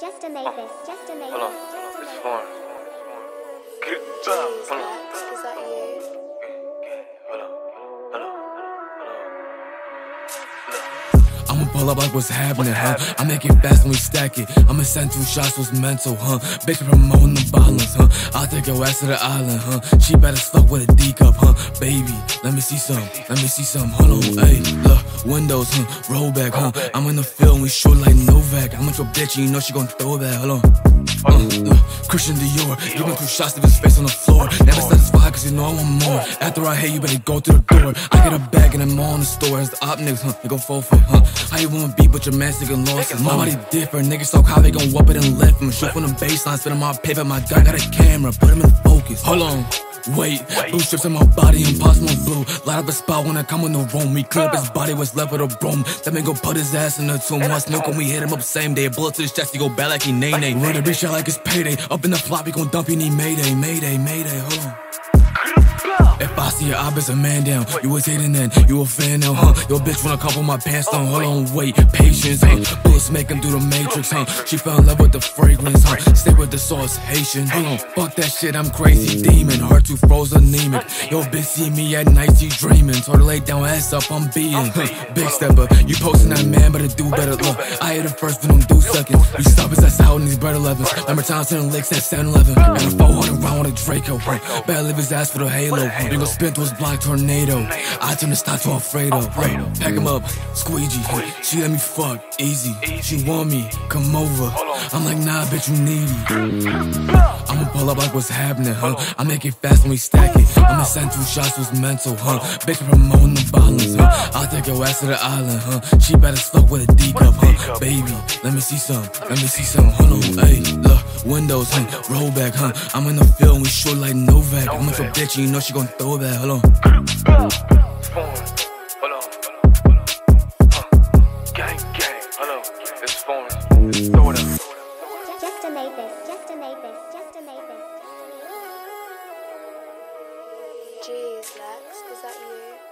Just amaze this. Hold on, it's fun. Get down. Hold on. Is that you? Hold on. I'ma pull up like what's happening, huh? I make it fast when we stack it. I'ma send 2 shots, was mental, huh? Bitch, promoting the violence, huh? I'll take your ass to the island, huh? She bad as fuck with a D cup, huh? Baby, let me see some. Hold on, hey, look. Windows, huh, roll back, huh. I'm in the field, we short like Novak. I'm with your bitch, and you know she gon' throw that. Hold on. Christian Dior, giving 2 shots, leaving space on the floor. Never satisfied, cause you know I want more. After I hit, you better go through the door. I get a bag and I'm all in the store. It's the op niggas, huh, they gon' fall for it, huh. How you wanna be, but your man's nigga lost. My body different, niggas talk how they gon' whoop it and lift. I'ma shoot from the baseline, spinning my paper. My guy got a camera, put him in focus. Hold on. Wait, blue strips in my body, impossible blue. Light up a spot when I come in the room. We clean up his body, what's left of the broom. That man go put his ass in the tomb. Once snook when we hit him up same day. Bullet to his chest, he go bad like he nay-nay. Run the bitch out like it's payday. Up in the flop, he gon' dump, he need mayday, hold on. If I see your op, it's a man down. You was hitting that, you a fan now, huh? Your bitch wanna cover my pants down, hold on, wait. Patience, huh? Bullets make him do the matrix, huh? She fell in love with the fragrance, huh? Stay with the sauce, Haitian, hold on. Fuck that shit, I'm crazy demon. Heart too frozen anemic. Yo, bitch see me at night, she dreaming. Hard to lay down, ass up, I'm being big stepper. You posting that man, but a dude better look. I hit him first, but don't do seconds. You stop his ass out in these bread 11s. Remember times 10 licks at 7-11. And a 400 round with a Draco, right? Better leave his ass for the halo. You gon' spin through his block tornado. I turn the stock to Alfredo. Pack him up, squeegee. She let me fuck, easy. She want me, come over. I'm like, nah, bitch, you needy. I'ma pull up like what's happening, huh? I make it fast when we stack it. I'ma send 2 shots, was mental, huh? Bitch, promoting the violence, huh? I'll take your ass to the island, huh? She better fuck with a D cup, huh? Baby, let me see some. Hold on, hey, look. Windows, huh? Roll back, huh? I'm in the field, we short like Novak. I'm with your bitch, and you know she gon' throw back. Hold on. Gang, gang. Hello. It's foreign. Throw it up. Just amazing. Jeez, Lex, is that you?